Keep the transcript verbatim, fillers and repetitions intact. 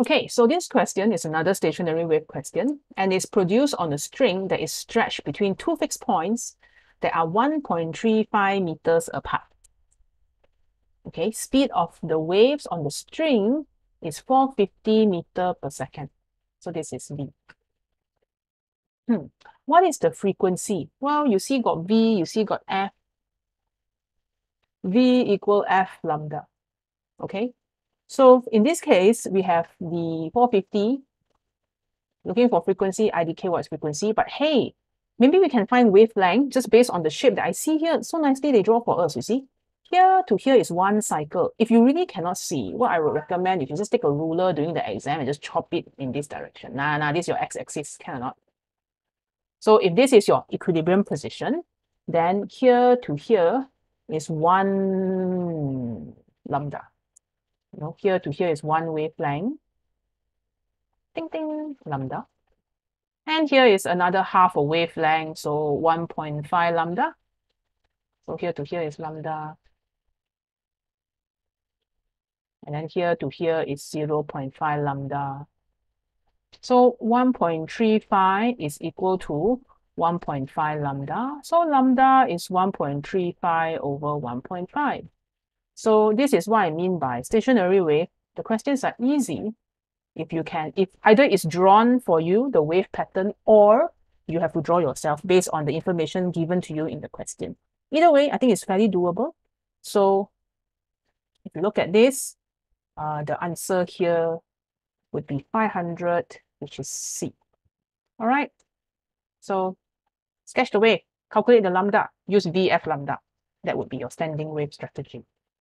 Okay, so this question is another stationary wave question and is produced on a string that is stretched between two fixed points that are one point three five meters apart. Okay, speed of the waves on the string is four hundred fifty meters per second. So this is V. Hmm. What is the frequency? Well, you see got V, you see got F. V equal F lambda. Okay, so in this case, we have the four hundred fifty. Looking for frequency, I decay what is frequency. But hey, maybe we can find wavelength just based on the shape that I see here. So nicely they draw for us, you see. Here to here is one cycle. If you really cannot see, what I would recommend, you can just take a ruler during the exam and just chop it in this direction. Nah, nah, this is your x-axis, can or not? So if this is your equilibrium position, then here to here is one lambda. You know, here to here is one wavelength. Ding, ding, lambda. And here is another half a wavelength, so one point five lambda. So here to here is lambda. And then here to here is zero point five lambda. So one point three five is equal to one point five lambda. So lambda is one point three five over one point five. So this is what I mean by stationary wave. The questions are easy if you can, if either it's drawn for you, the wave pattern, or you have to draw yourself based on the information given to you in the question. Either way, I think it's fairly doable. So if you look at this, uh, the answer here would be five hundred, which is C. All right. So sketch the wave, calculate the lambda, use V F lambda. That would be your standing wave strategy.